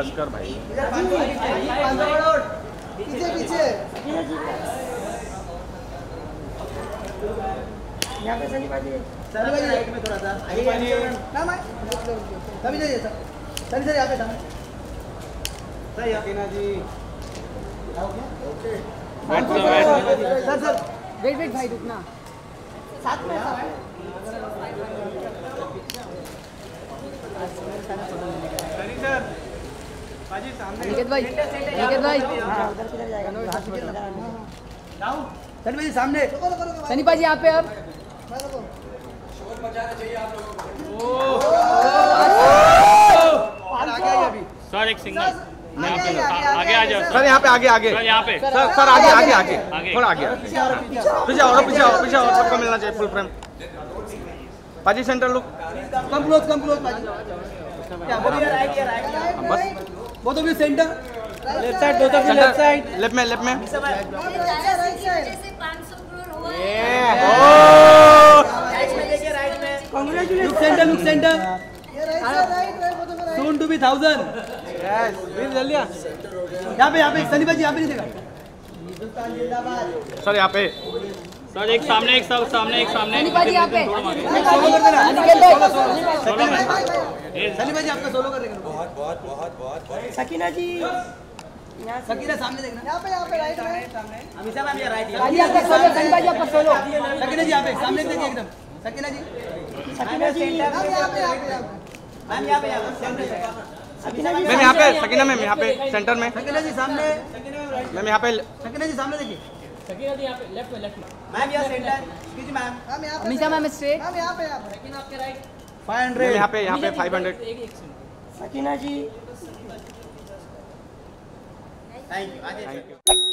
नमस्कार भाई, पीछे पीछे यहाँ पे सनी राइट में थोड़ा सा ना मैं सभी जाइए सर, सभी सर यहाँ पे सर, यहाँ पे ना जी okay sir sir wait wait भाई रुकना साथ में सनी सर भाई भाई सामने सनी पाजी यहाँ पे अब शोर मचाना चाहिए आप लोगों को। सर एक सिंगल आगे आ जाओ सर, यहाँ पे आगे आगे यहाँ पे सर सर आगे आगे आगे थोड़ा आगे पीछे और सबको मिलना चाहिए फुल फ्रेम। पाजी सेंटर लुक कम क्लोज पाजी वो तो भी सेंटर लेफ्ट साइड, दो तो भी लेफ्ट साइड लेफ्ट में जैसे 500 करोड़ हुआ है राइट में। Congratulation centre look centre soon to be 1000 yes bill ले लिया। यहाँ पे सनी भाई यहाँ पे नहीं देखा जिंदाबाद सर, यहाँ पे सर एक सामने एक सब सामने एक सामने सनी भाई यहाँ पे सनी भाई आपका सोलो कर देंगे। बहुत बहुत बहुत बहुत सकीना जी सकीना सामने देखना, यहाँ पे राइट में सामने अमिताभ मैम ये राइट है आपका सोलो सनी भाई आपका सोलो सकीना जी यहाँ पे सामने देखिए एकदम सकीना जी मैम यहाँ पे मैम यहाँ पे सकीना मैम यहाँ पे सेंटर में सकीना जी सामने मैम यहाँ पे सकीना जी सामने देखिए सकीना जी यहाँ पे लेफ्ट में मैम यहाँ सेंटर कीजिए ma'am Amitabh ma'am straight ma'am यहाँ पे सकीना आपके राइट 500 यहाँ पे 500 सकीना जी थैंक यू।